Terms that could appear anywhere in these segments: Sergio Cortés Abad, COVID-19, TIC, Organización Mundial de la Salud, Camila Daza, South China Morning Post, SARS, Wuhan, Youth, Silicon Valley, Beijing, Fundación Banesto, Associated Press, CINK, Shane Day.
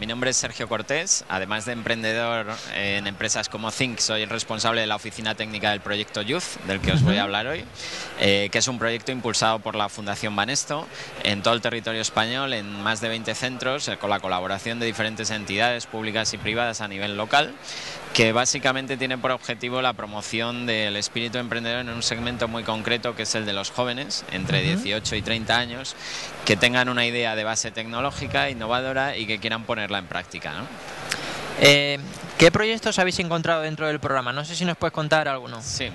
Mi nombre es Sergio Cortés, además de emprendedor en empresas como CINK, soy el responsable de la oficina técnica del proyecto Youth, del que os voy a hablar hoy, que es un proyecto impulsado por la Fundación Banesto en todo el territorio español, en más de 20 centros, con la colaboración de diferentes entidades públicas y privadas a nivel local, que básicamente tiene por objetivo la promoción del espíritu emprendedor en un segmento muy concreto, que es el de los jóvenes, entre 18 y 30 años, que tengan una idea de base tecnológica, innovadora y que quieran poner en práctica, ¿no? ¿Qué proyectos habéis encontrado dentro del programa? No sé si nos puedes contar alguno. Sí.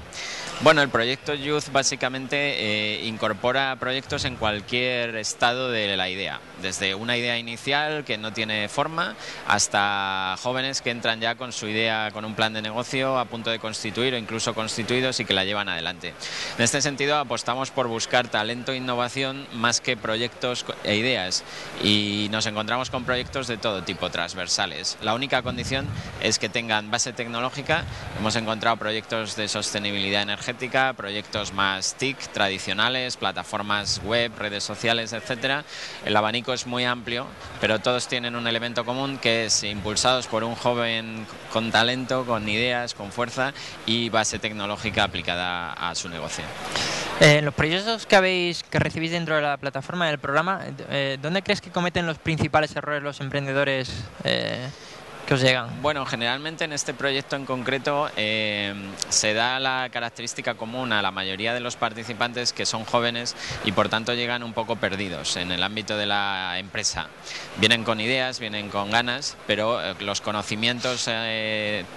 Bueno, el proyecto Youth básicamente incorpora proyectos en cualquier estado de la idea, desde una idea inicial que no tiene forma hasta jóvenes que entran ya con su idea, con un plan de negocio a punto de constituir o incluso constituidos y que la llevan adelante. En este sentido apostamos por buscar talento e innovación más que proyectos e ideas, y nos encontramos con proyectos de todo tipo, transversales. La única condición es que tengan base tecnológica. Hemos encontrado proyectos de sostenibilidad energética, proyectos más TIC, tradicionales, plataformas web, redes sociales, etcétera. El abanico es muy amplio, pero todos tienen un elemento común, que es impulsados por un joven con talento, con ideas, con fuerza y base tecnológica aplicada a su negocio. Los proyectos que recibís dentro de la plataforma del programa, ¿dónde crees que cometen los principales errores los emprendedores que os llegan? Bueno, generalmente en este proyecto en concreto se da la característica común a la mayoría de los participantes, que son jóvenes y por tanto llegan un poco perdidos en el ámbito de la empresa. Vienen con ideas, vienen con ganas, pero los conocimientos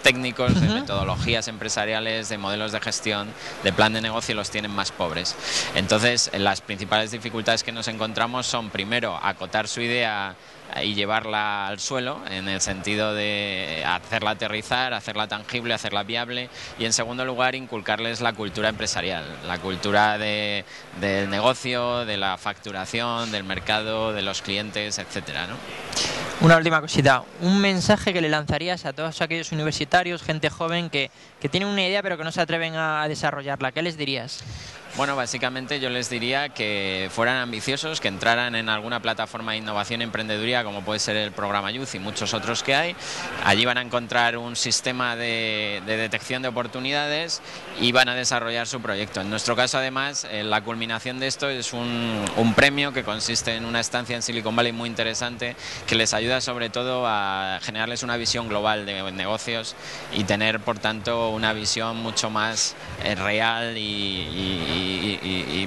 técnicos de metodologías empresariales, de modelos de gestión, de plan de negocio, los tienen más pobres. Entonces, las principales dificultades que nos encontramos son, primero, acotar su idea y llevarla al suelo, en el sentido de hacerla aterrizar, hacerla tangible, hacerla viable, y en segundo lugar inculcarles la cultura empresarial, la cultura del negocio, de la facturación, del mercado, de los clientes, etcétera, ¿no? Una última cosita, un mensaje que le lanzarías a todos aquellos universitarios, gente joven que tienen una idea pero que no se atreven a desarrollarla, ¿qué les dirías? Bueno, básicamente yo les diría que fueran ambiciosos, que entraran en alguna plataforma de innovación y emprendeduría como puede ser el programa Youth y muchos otros que hay. Allí van a encontrar un sistema de detección de oportunidades y van a desarrollar su proyecto. En nuestro caso, además, la culminación de esto es un premio que consiste en una estancia en Silicon Valley muy interesante, que les ayuda sobre todo a generarles una visión global de negocios y tener, por tanto, una visión mucho más real y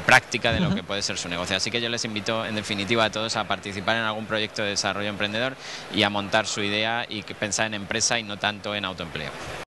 práctica de lo que puede ser su negocio. Así que yo les invito, en definitiva, a todos a participar en algún proyecto de desarrollo emprendedor y a montar su idea y que pensar en empresa y no tanto en autoempleo.